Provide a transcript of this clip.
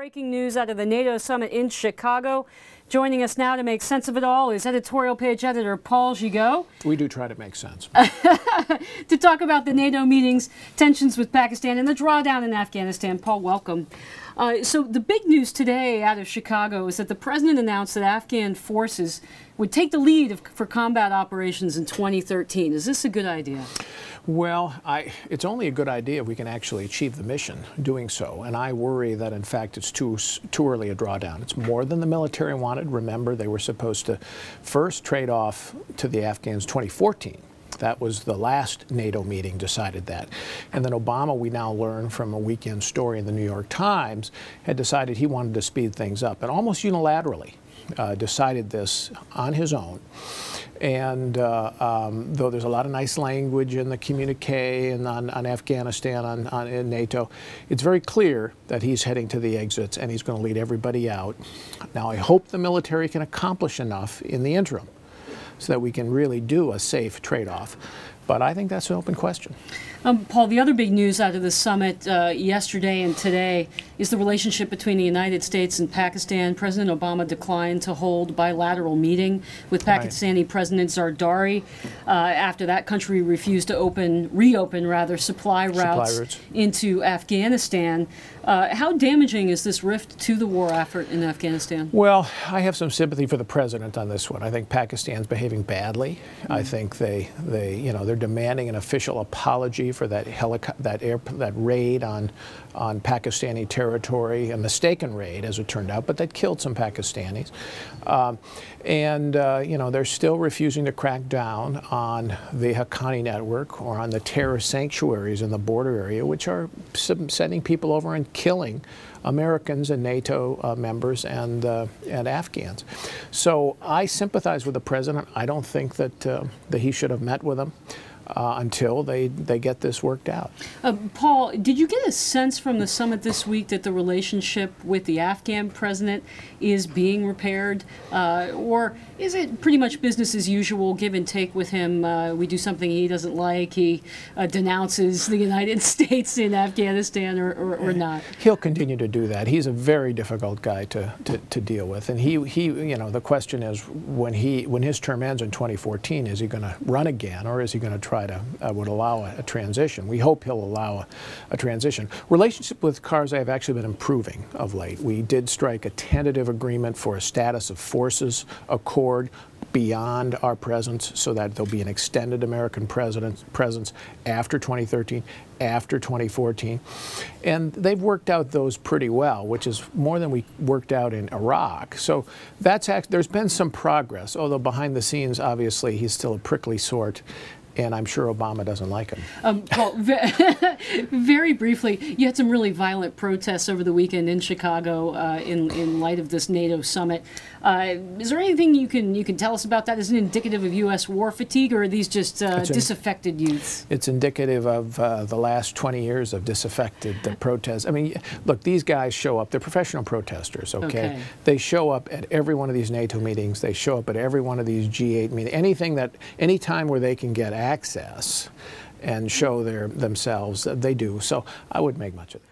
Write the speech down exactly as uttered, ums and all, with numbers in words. Breaking news out of the NATO summit in Chicago. Joining us now to make sense of it all is editorial page editor Paul Gigot. We do try to make sense. To talk about the NATO meetings, tensions with Pakistan, and the drawdown in Afghanistan. Paul, welcome. Uh, so the big news today out of Chicago is that the president announced that Afghan forces would take the lead of, for combat operations in twenty thirteen. Is this a good idea? Well, I, it's only a good idea if we can actually achieve the mission doing so. And I worry that, in fact, it's too, too early a drawdown. It's more than the military wanted. Remember, they were supposed to first trade off to the Afghans twenty fourteen. That was the last NATO meeting decided that. And then Obama, we now learn from a weekend story in the New York Times, had decided he wanted to speed things up and almost unilaterally uh, decided this on his own. And uh, um, though there's a lot of nice language in the communique and on, on Afghanistan, on, on in NATO, it's very clear that he's heading to the exits and he's going to lead everybody out. Now, I hope the military can accomplish enough in the interim so that we can really do a safe trade-off. But I think that's an open question. Um, Paul, the other big news out of the summit uh, yesterday and today is the relationship between the United States and Pakistan. President Obama declined to hold bilateral meeting with Pakistani right. President Zardari uh, after that country refused to open, reopen rather, supply routes, supply routes. into Afghanistan. Uh, how damaging is this rift to the war effort in Afghanistan? Well, I have some sympathy for the president on this one. I think Pakistan's behaving badly. Mm-hmm. I think they, they, you know, they're demanding an official apology for that helicopter, that air, that raid on, on Pakistani territory, a mistaken raid as it turned out, but that killed some Pakistanis. Um, and uh, you know, they're still refusing to crack down on the Haqqani network or on the terror sanctuaries in the border area, which are sending people over and killing Americans and NATO uh, members and uh, and Afghans. So I sympathize with the president. I don't think that uh, that he should have met with them Uh, until they, they get this worked out. Uh, Paul, did you get a sense from the summit this week that the relationship with the Afghan president is being repaired? Uh, or is it pretty much business as usual, give and take with him? Uh, we do something he doesn't like, he uh, denounces the United States in Afghanistan, or, or, or not? He'll continue to do that. He's a very difficult guy to, to, to deal with. And he, he, you know, the question is, when, he, when his term ends in twenty fourteen, is he going to run again, or is he going to try To, uh, would allow a, a transition. We hope he'll allow a, a transition. Relationship with Karzai have actually been improving of late. We did strike a tentative agreement for a status of forces accord beyond our presence, so that there'll be an extended American president, presence after twenty thirteen, after twenty fourteen. And they've worked out those pretty well, which is more than we worked out in Iraq. So that's act, there's been some progress, although behind the scenes, obviously, he's still a prickly sort. And I'm sure Obama doesn't like him. Um, well, very briefly, you had some really violent protests over the weekend in Chicago uh, in, in light of this NATO summit. Uh, is there anything you can you can tell us about that? Is it indicative of U S war fatigue, or are these just uh, disaffected youths? It's indicative of uh, the last twenty years of disaffected the protests. I mean, look, these guys show up. They're professional protesters, okay? okay? They show up at every one of these NATO meetings. They show up at every one of these G eight meetings. Anything that, any time where they can get access and show their themselves, they do. So I wouldn't make much of it.